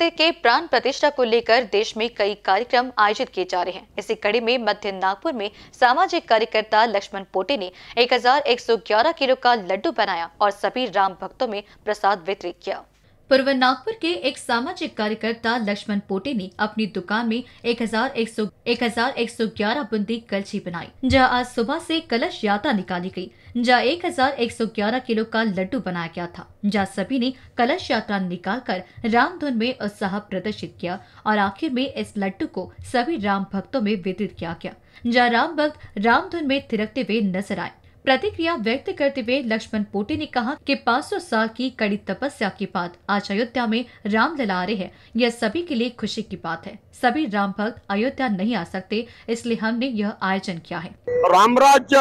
मंदिर के प्राण प्रतिष्ठा को लेकर देश में कई कार्यक्रम आयोजित किए जा रहे हैं। इसी कड़ी में मध्य नागपुर में सामाजिक कार्यकर्ता लक्ष्मण पोटे ने 1111 किलो का लड्डू बनाया और सभी राम भक्तों में प्रसाद वितरित किया। पूर्व नागपुर के एक सामाजिक कार्यकर्ता लक्ष्मण पोटे ने अपनी दुकान में 1111 बूंदी कलछी बनाई, जहां आज सुबह से कलश यात्रा निकाली गई, जहां 1111 किलो का लड्डू बनाया गया था, जहां सभी ने कलश यात्रा निकालकर रामधुन में उत्साह प्रदर्शित किया और आखिर में इस लड्डू को सभी राम भक्तों में वितरित किया गया, जहाँ राम भक्त रामधुन में थिरकते हुए नजर आए। प्रतिक्रिया व्यक्त करते हुए लक्ष्मण पोटे ने कहा कि 500 साल की कड़ी तपस्या के बाद आज अयोध्या में राम लला आ रहे हैं, यह सभी के लिए खुशी की बात है। सभी राम भक्त अयोध्या नहीं आ सकते, इसलिए हमने यह आयोजन किया है। रामराज्य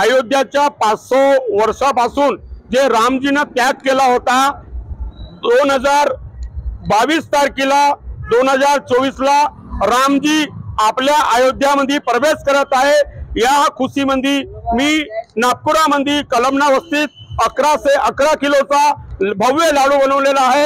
अयोध्याच्या 500 वर्षापासून जे रामजीने त्याग केला होता, 2022 तारखेला 2024ला रामजी आपल्या अयोध्यामध्ये प्रवेश करत आहे। या खुशी मंदी मी नागपुरा मंदी कलमना वस्तीत 11 से 11 किलोचा भव्य लाडू बनवलेला आहे।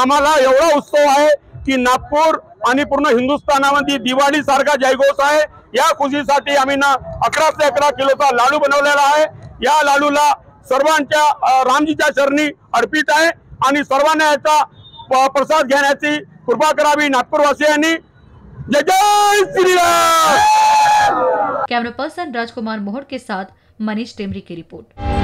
आम्हाला एवढा उत्सव आहे की नागपूर आणि पूर्ण हिंदुस्थानामध्ये दिवाळी सारखा जयघोष आहे। या खुशीसाठी आम्ही 11 से 11 किलोचा लाडू बनवलेला आहे। या लाडूला सर्वांच्या रामजीच्या चरणी अर्पित आहे आणि सर्वांना याचा प्रसाद घेण्याची कृपा करावी नागपूरवासियांनी। जय जय श्री राम। कैमरा पर्सन राजकुमार मोहर के साथ मनीष टेमरी की रिपोर्ट।